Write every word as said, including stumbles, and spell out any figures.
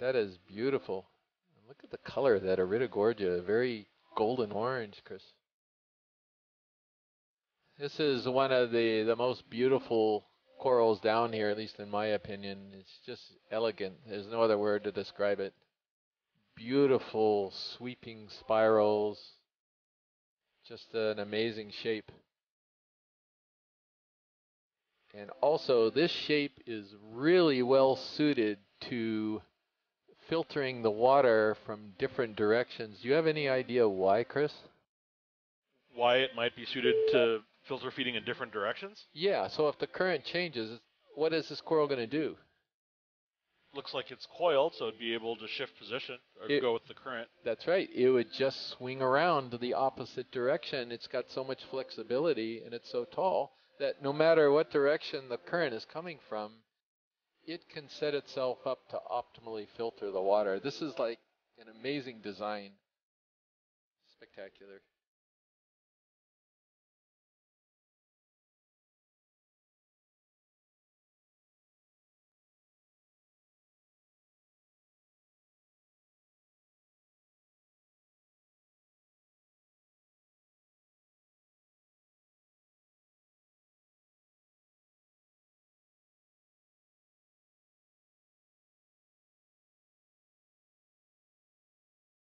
That is beautiful. Look at the color of that Iridogorgia, very golden orange, Chris. This is one of the, the most beautiful corals down here, at least in my opinion. It's just elegant. There's no other word to describe it. Beautiful sweeping spirals. Just an amazing shape. And also, this shape is really well suited to filtering the water from different directions. Do you have any idea why, Chris? Why it might be suited to filter feeding in different directions? Yeah, so if the current changes, what is this coral going to do? Looks like it's coiled, so it'd be able to shift position or it, go with the current. That's right. It would just swing around to the opposite direction. It's got so much flexibility and it's so tall that no matter what direction the current is coming from, it can set itself up to optimally filter the water. This is like an amazing design. Spectacular.